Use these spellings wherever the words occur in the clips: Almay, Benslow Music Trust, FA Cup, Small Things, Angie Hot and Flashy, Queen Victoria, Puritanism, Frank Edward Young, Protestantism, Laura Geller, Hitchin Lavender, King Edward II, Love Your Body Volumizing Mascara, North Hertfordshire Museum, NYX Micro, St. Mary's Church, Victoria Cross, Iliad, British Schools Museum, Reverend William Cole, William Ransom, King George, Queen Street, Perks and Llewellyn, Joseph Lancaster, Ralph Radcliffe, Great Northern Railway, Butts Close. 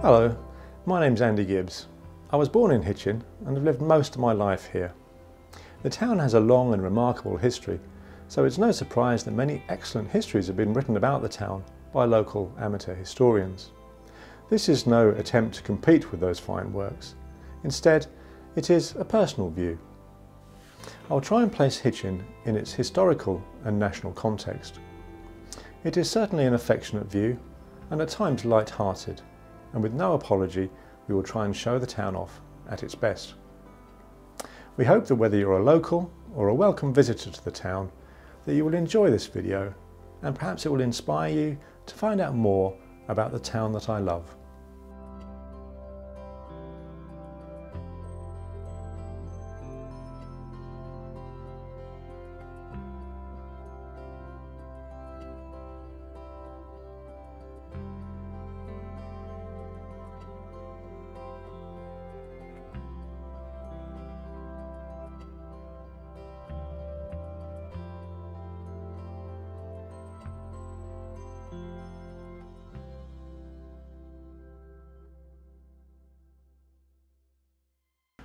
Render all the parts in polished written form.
Hello, my name's Andy Gibbs. I was born in Hitchin and have lived most of my life here. The town has a long and remarkable history, so it's no surprise that many excellent histories have been written about the town by local amateur historians. This is no attempt to compete with those fine works. Instead, it is a personal view. I'll try and place Hitchin in its historical and national context. It is certainly an affectionate view and at times light-hearted. And with no apology, we will try and show the town off at its best. We hope that whether you're a local or a welcome visitor to the town, that you will enjoy this video and perhaps it will inspire you to find out more about the town that I love.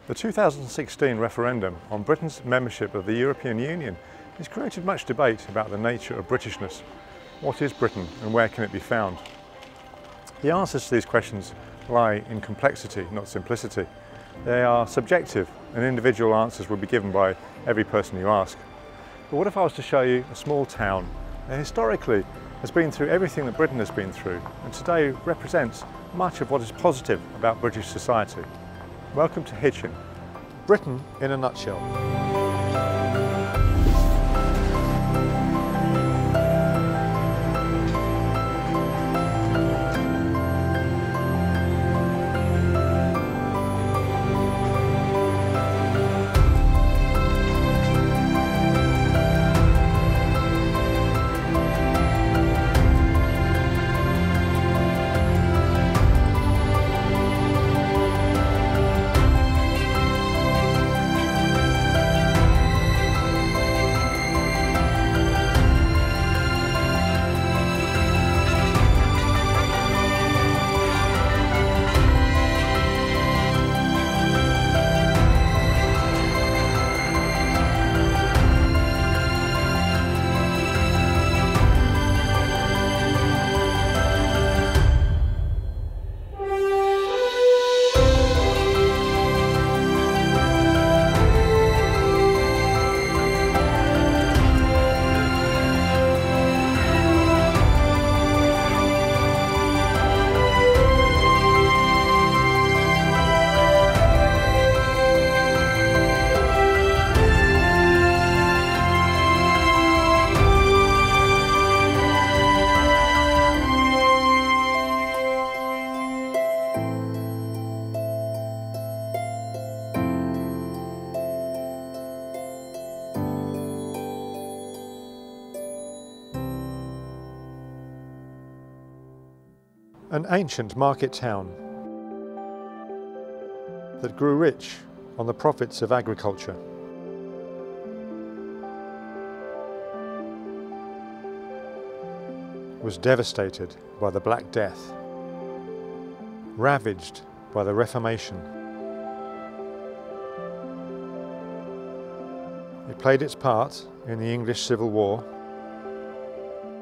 The 2016 referendum on Britain's membership of the European Union has created much debate about the nature of Britishness. What is Britain and where can it be found? The answers to these questions lie in complexity, not simplicity. They are subjective and individual answers will be given by every person you ask. But what if I was to show you a small town that historically has been through everything that Britain has been through and today represents much of what is positive about British society? Welcome to Hitchin, Britain in a nutshell. An ancient market town that grew rich on the profits of agriculture. Was devastated by the Black Death, ravaged by the Reformation. It played its part in the English Civil War.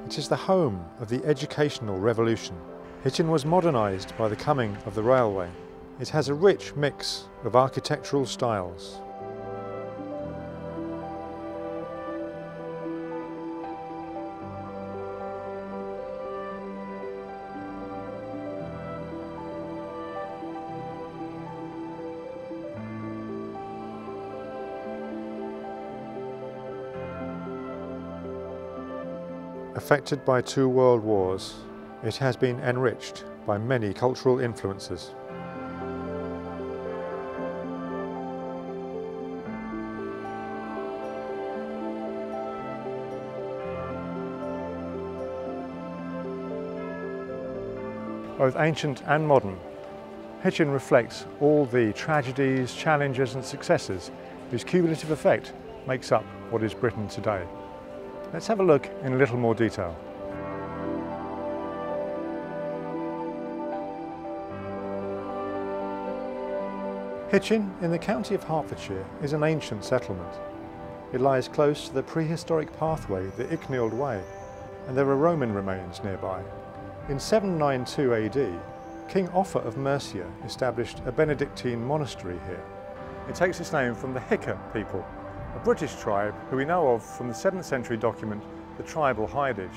It is the home of the Educational Revolution. Hitchin was modernised by the coming of the railway. It has a rich mix of architectural styles. Affected by two world wars, it has been enriched by many cultural influences. Both ancient and modern, Hitchin reflects all the tragedies, challenges and successes whose cumulative effect makes up what is Britain today. Let's have a look in a little more detail. Hitchin, in the county of Hertfordshire, is an ancient settlement. It lies close to the prehistoric pathway, the Icknield Way, and there are Roman remains nearby. In 792 AD, King Offa of Mercia established a Benedictine monastery here. It takes its name from the Hicca people, a British tribe who we know of from the 7th century document, the Tribal Hidage.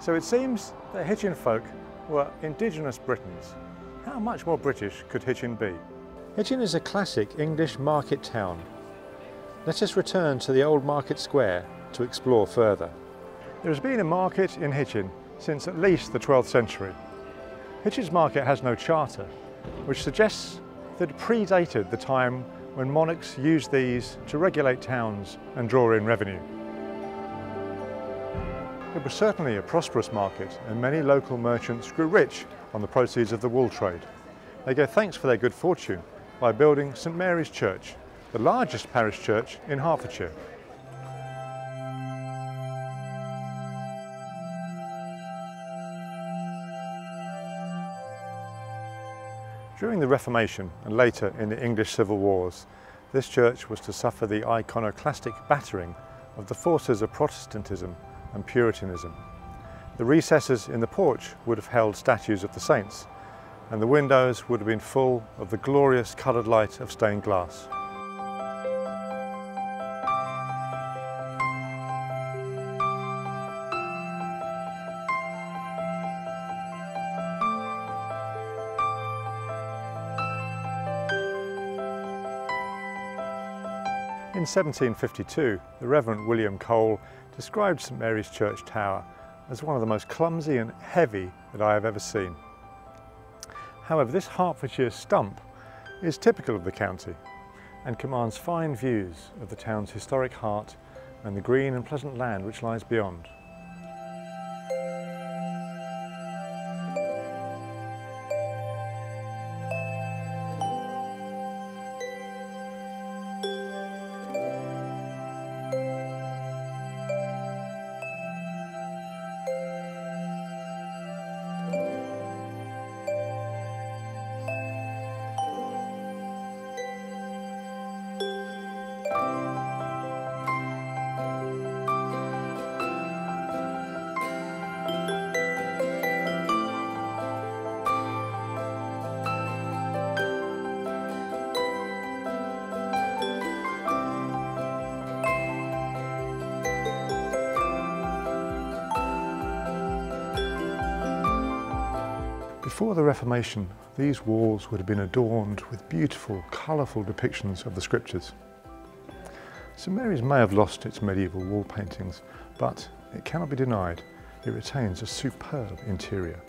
So it seems that Hitchin folk were indigenous Britons. How much more British could Hitchin be? Hitchin is a classic English market town. Let us return to the old market square to explore further. There has been a market in Hitchin since at least the 12th century. Hitchin's market has no charter, which suggests that it predated the time when monarchs used these to regulate towns and draw in revenue. It was certainly a prosperous market, and many local merchants grew rich on the proceeds of the wool trade. They gave thanks for their good fortune by building St. Mary's Church, the largest parish church in Hertfordshire. During the Reformation and later in the English Civil Wars, this church was to suffer the iconoclastic battering of the forces of Protestantism and Puritanism. The recesses in the porch would have held statues of the saints, and the windows would have been full of the glorious coloured light of stained glass. In 1752, the Reverend William Cole described St Mary's Church Tower as one of the most clumsy and heavy that I have ever seen. However, this Hertfordshire stump is typical of the county and commands fine views of the town's historic heart and the green and pleasant land which lies beyond. Before the Reformation, these walls would have been adorned with beautiful, colourful depictions of the scriptures. St Mary's may have lost its medieval wall paintings, but it cannot be denied it retains a superb interior.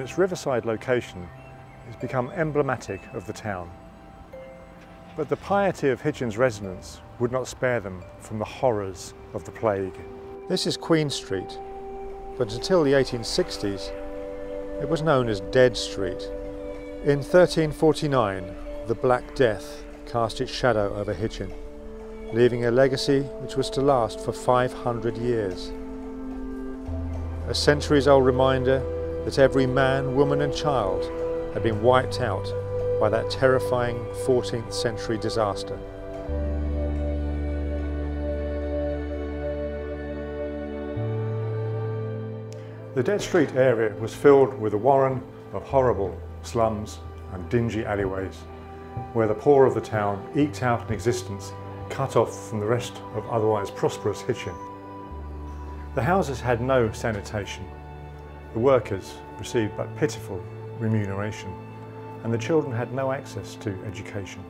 Its riverside location has become emblematic of the town. But the piety of Hitchin's residents would not spare them from the horrors of the plague. This is Queen Street, but until the 1860s, it was known as Dead Street. In 1349, the Black Death cast its shadow over Hitchin, leaving a legacy which was to last for 500 years. A centuries-old reminder that every man, woman and child had been wiped out by that terrifying 14th century disaster. The Dead Street area was filled with a warren of horrible slums and dingy alleyways, where the poor of the town eked out an existence cut off from the rest of otherwise prosperous Hitchin. The houses had no sanitation. The workers received but pitiful remuneration, and the children had no access to education.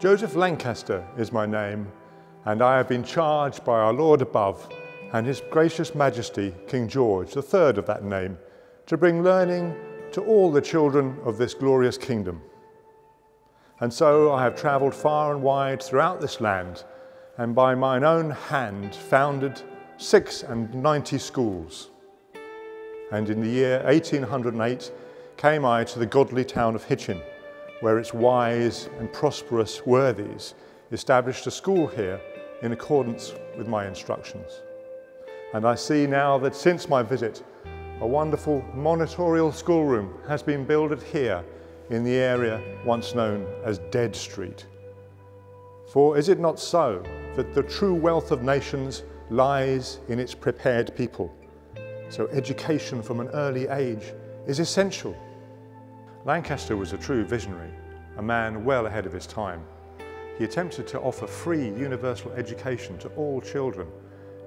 Joseph Lancaster is my name, and I have been charged by our Lord above and His gracious Majesty King George III of that name to bring learning to all the children of this glorious kingdom. And so I have travelled far and wide throughout this land, and by mine own hand founded 96 schools. And in the year 1808 came I to the godly town of Hitchin, where its wise and prosperous worthies established a school here in accordance with my instructions. And I see now that since my visit, a wonderful monitorial schoolroom has been builded here in the area once known as Dead Street. For is it not so that the true wealth of nations lies in its prepared people? So education from an early age is essential. Lancaster was a true visionary, a man well ahead of his time. He attempted to offer free universal education to all children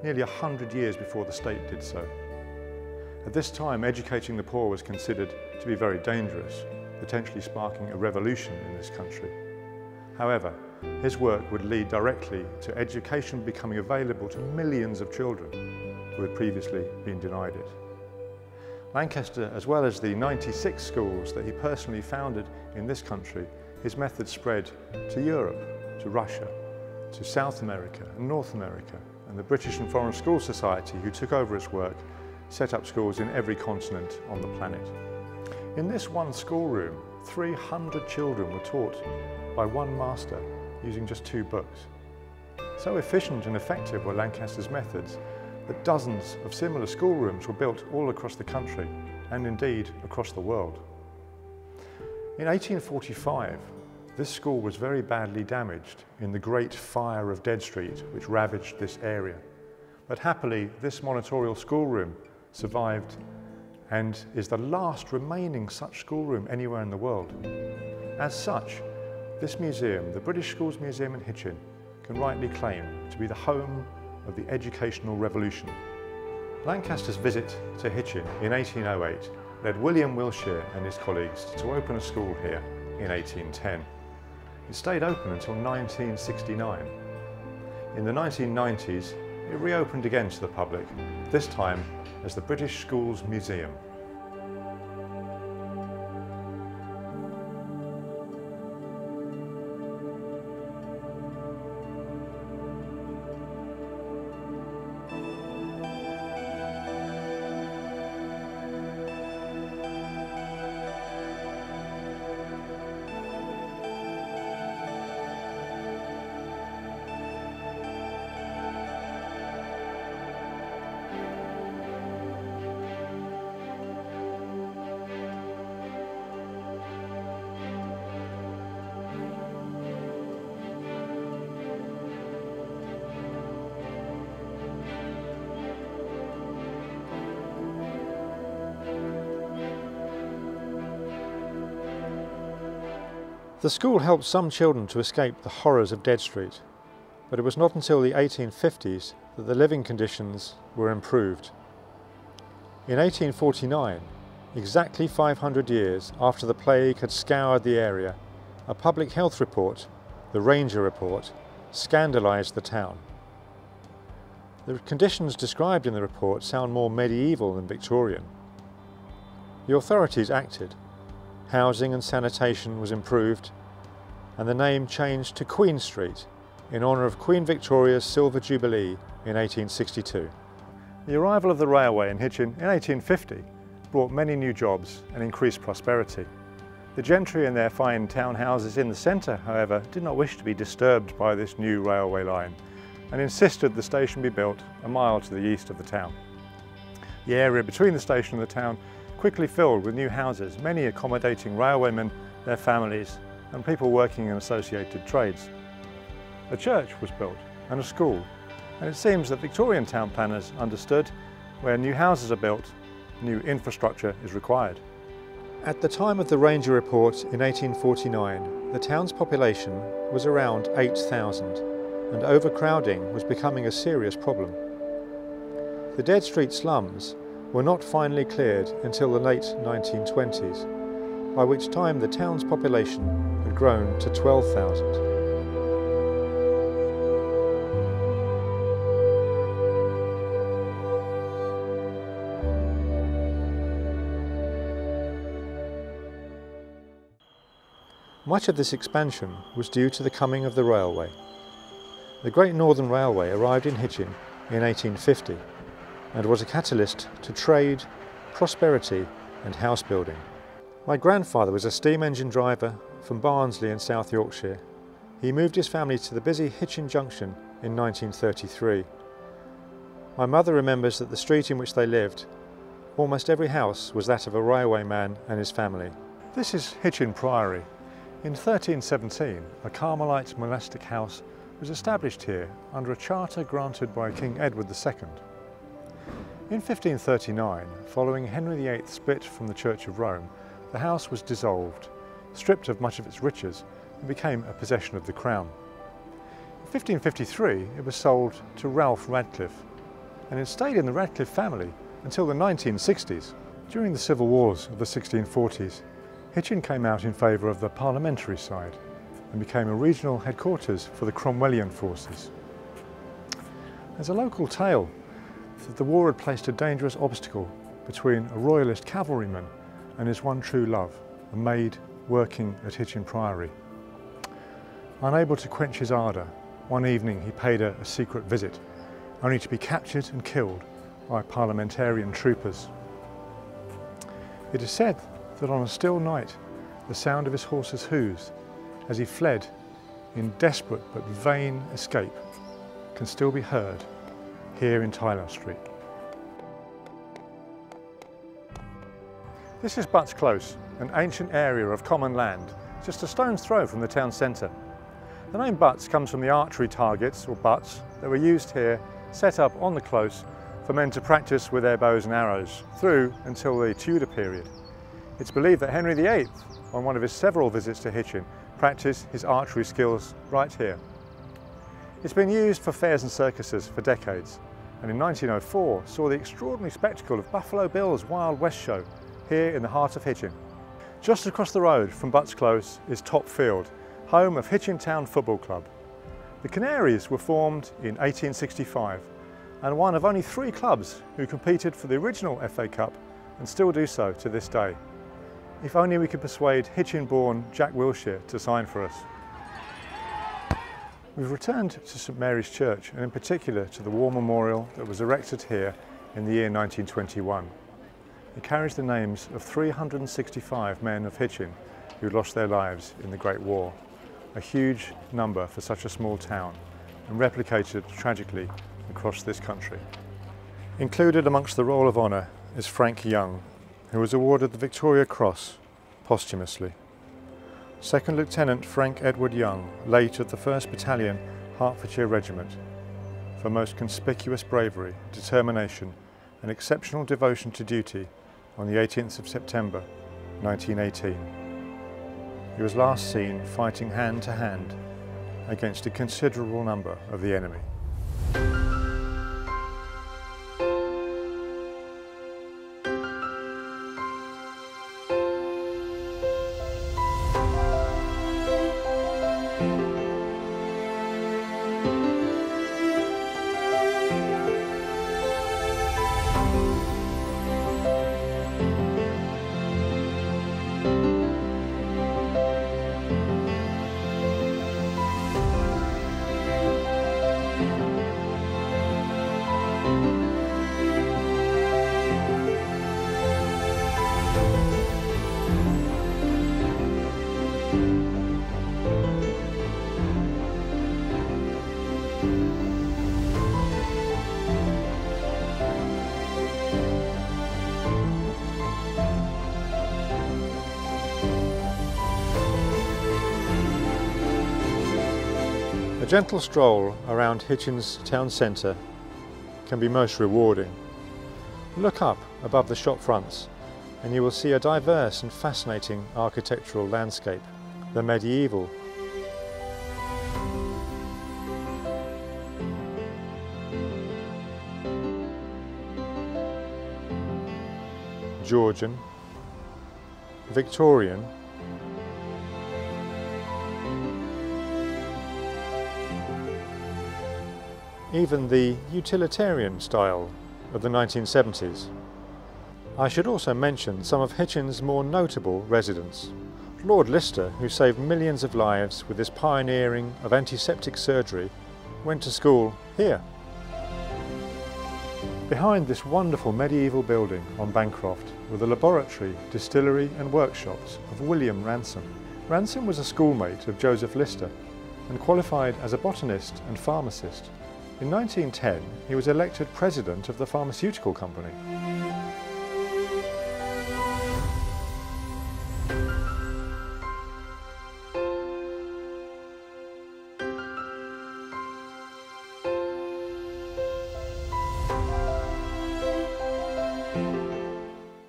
nearly 100 years before the state did so. At this time, educating the poor was considered to be very dangerous, potentially sparking a revolution in this country. However, his work would lead directly to education becoming available to millions of children who had previously been denied it. Lancaster, as well as the 96 schools that he personally founded in this country, his method spread to Europe, to Russia, to South America and North America, and the British and Foreign School Society, who took over his work, set up schools in every continent on the planet. In this one schoolroom, 300 children were taught by one master using just 2 books. So efficient and effective were Lancaster's methods that dozens of similar schoolrooms were built all across the country and indeed across the world. In 1845, this school was very badly damaged in the Great Fire of Dead Street, which ravaged this area. But happily, this monitorial schoolroom survived and is the last remaining such schoolroom anywhere in the world. As such, this museum, the British Schools Museum in Hitchin, can rightly claim to be the home of the educational revolution. Lancaster's visit to Hitchin in 1808 led William Wilshire and his colleagues to open a school here in 1810. It stayed open until 1969. In the 1990s, it reopened again to the public, this time as the British Schools Museum. The school helped some children to escape the horrors of Dead Street, but it was not until the 1850s that the living conditions were improved. In 1849, exactly 500 years after the plague had scoured the area, a public health report, the Ranger Report, scandalised the town. The conditions described in the report sound more medieval than Victorian. The authorities acted. Housing and sanitation was improved, and the name changed to Queen Street in honour of Queen Victoria's Silver Jubilee in 1862. The arrival of the railway in Hitchin in 1850 brought many new jobs and increased prosperity. The gentry in their fine townhouses in the centre, however, did not wish to be disturbed by this new railway line and insisted the station be built a mile to the east of the town. The area between the station and the town quickly filled with new houses, many accommodating railwaymen, their families, and people working in associated trades. A church was built and a school, and it seems that Victorian town planners understood where new houses are built, new infrastructure is required. At the time of the Ranger Report in 1849, the town's population was around 8,000, and overcrowding was becoming a serious problem. The Dead Street slums were not finally cleared until the late 1920s, by which time the town's population had grown to 12,000. Much of this expansion was due to the coming of the railway. The Great Northern Railway arrived in Hitchin in 1850 and was a catalyst to trade, prosperity and house building. My grandfather was a steam engine driver from Barnsley in South Yorkshire. He moved his family to the busy Hitchin Junction in 1933. My mother remembers that the street in which they lived, almost every house was that of a railwayman and his family. This is Hitchin Priory. In 1317, a Carmelite monastic house was established here under a charter granted by King Edward II. In 1539, following Henry VIII's split from the Church of Rome, the house was dissolved, stripped of much of its riches, and became a possession of the Crown. In 1553, it was sold to Ralph Radcliffe, and it stayed in the Radcliffe family until the 1960s. During the civil wars of the 1640s, Hitchin came out in favour of the parliamentary side and became a regional headquarters for the Cromwellian forces. There's a local tale that the war had placed a dangerous obstacle between a royalist cavalryman and his one true love, a maid working at Hitchin Priory. Unable to quench his ardour, one evening he paid her a secret visit, only to be captured and killed by parliamentarian troopers. It is said that on a still night, the sound of his horse's hooves as he fled in desperate but vain escape can still be heard here in Tyler Street. This is Butts Close, an ancient area of common land, just a stone's throw from the town centre. The name Butts comes from the archery targets, or butts, that were used here, set up on the close for men to practice with their bows and arrows through until the Tudor period. It's believed that Henry VIII, on one of his several visits to Hitchin, practiced his archery skills right here. It's been used for fairs and circuses for decades, and in 1904 saw the extraordinary spectacle of Buffalo Bill's Wild West Show here in the heart of Hitchin. Just across the road from Butts Close is Top Field, home of Hitchin Town Football Club. The Canaries were formed in 1865 and one of only three clubs who competed for the original FA Cup and still do so to this day. If only we could persuade Hitchin-born Jack Wilshire to sign for us. We've returned to St. Mary's Church, and in particular to the war memorial that was erected here in the year 1921. It carries the names of 365 men of Hitchin who lost their lives in the Great War, a huge number for such a small town, and replicated tragically across this country. Included amongst the Roll of Honour is Frank Young, who was awarded the Victoria Cross posthumously. Second Lieutenant Frank Edward Young, late of the 1st Battalion, Hertfordshire Regiment, for most conspicuous bravery, determination and exceptional devotion to duty on the 18th of September 1918. He was last seen fighting hand to hand against a considerable number of the enemy. A gentle stroll around Hitchin's town centre can be most rewarding. Look up above the shop fronts and you will see a diverse and fascinating architectural landscape, the medieval, Georgian, Victorian, even the utilitarian style of the 1970s. I should also mention some of Hitchin's more notable residents. Lord Lister, who saved millions of lives with his pioneering of antiseptic surgery, went to school here. Behind this wonderful medieval building on Bancroft were the laboratory, distillery and workshops of William Ransom. Ransom was a schoolmate of Joseph Lister and qualified as a botanist and pharmacist. In 1910, he was elected president of the pharmaceutical company.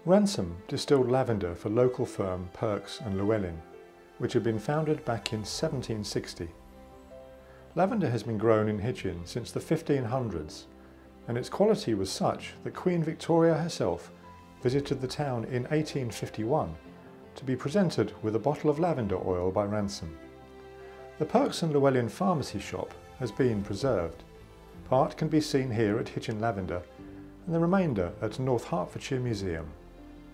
Ransom distilled lavender for local firm Perks and Llewellyn, which had been founded back in 1760. Lavender has been grown in Hitchin since the 1500s, and its quality was such that Queen Victoria herself visited the town in 1851 to be presented with a bottle of lavender oil by Ransom. The Perks and Llewellyn pharmacy shop has been preserved. Part can be seen here at Hitchin Lavender and the remainder at North Hertfordshire Museum.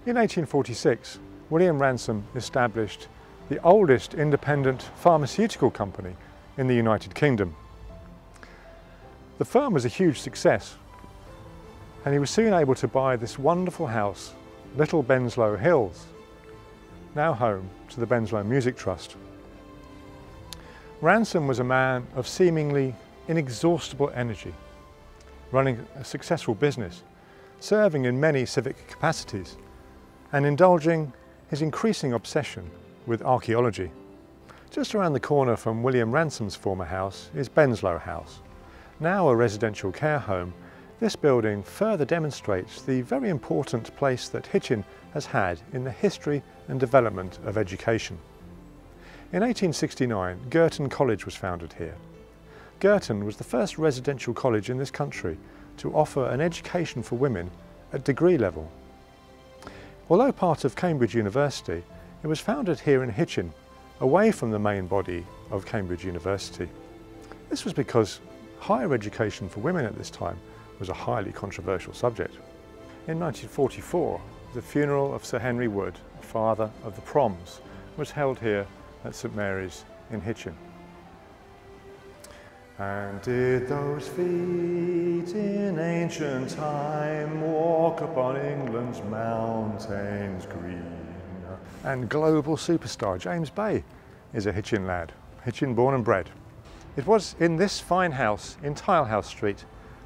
In 1846, William Ransom established the oldest independent pharmaceutical company in the United Kingdom. The firm was a huge success, and he was soon able to buy this wonderful house, Little Benslow Hills, now home to the Benslow Music Trust. Ransom was a man of seemingly inexhaustible energy, running a successful business, serving in many civic capacities, and indulging his increasing obsession with archaeology. Just around the corner from William Ransom's former house is Benslow House. Now a residential care home, this building further demonstrates the very important place that Hitchin has had in the history and development of education. In 1869, Girton College was founded here. Girton was the first residential college in this country to offer an education for women at degree level. Although part of Cambridge University, it was founded here in Hitchin, away from the main body of Cambridge University. This was because higher education for women at this time was a highly controversial subject. In 1944, the funeral of Sir Henry Wood, father of the Proms, was held here at St. Mary's in Hitchin. And did those feet in ancient time walk upon England's mountains green? And global superstar James Bay is a Hitchin lad, Hitchin born and bred. It was in this fine house in Tilehouse Street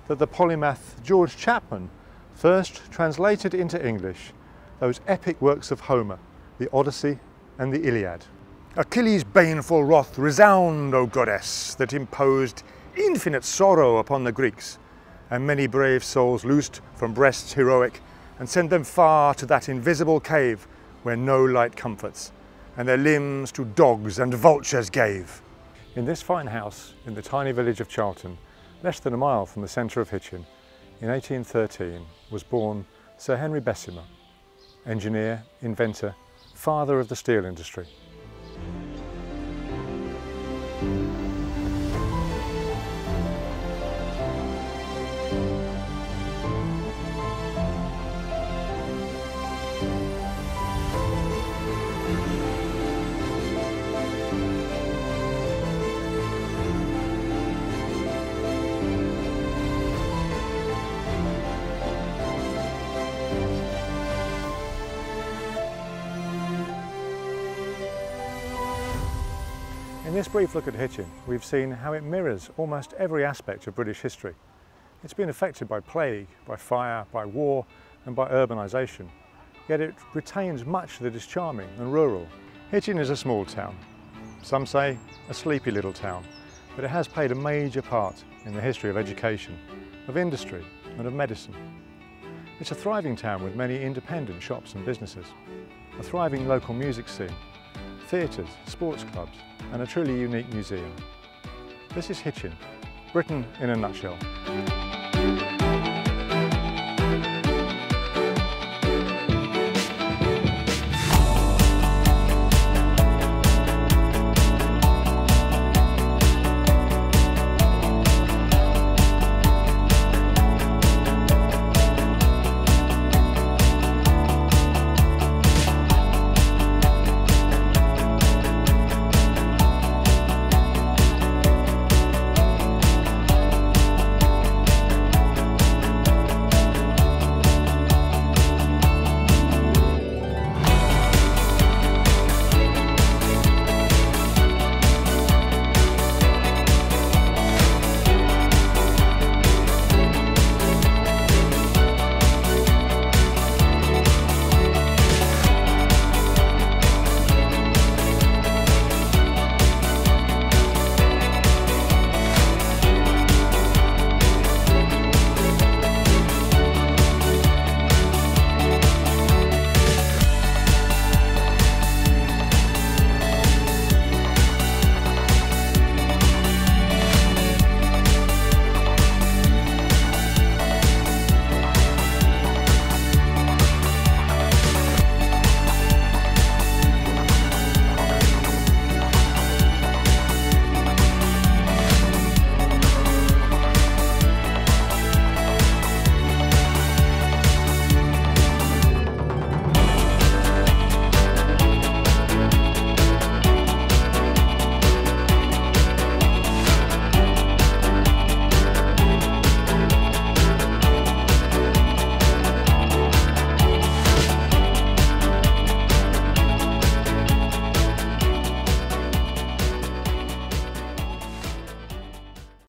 that the polymath George Chapman first translated into English those epic works of Homer, the Odyssey and the Iliad. Achilles' baneful wrath resound, O goddess, that imposed infinite sorrow upon the Greeks, and many brave souls loosed from breasts heroic, and sent them far to that invisible cave where no light comforts, and their limbs to dogs and vultures gave. In this fine house in the tiny village of Charlton, less than a mile from the centre of Hitchin, in 1813 was born Sir Henry Bessemer, engineer, inventor, father of the steel industry. In this brief look at Hitchin, we've seen how it mirrors almost every aspect of British history. It's been affected by plague, by fire, by war, and by urbanisation. Yet it retains much that is charming and rural. Hitchin is a small town, some say a sleepy little town, but it has played a major part in the history of education, of industry, and of medicine. It's a thriving town with many independent shops and businesses, a thriving local music scene, theatres, sports clubs, and a truly unique museum. This is Hitchin, Britain in a nutshell.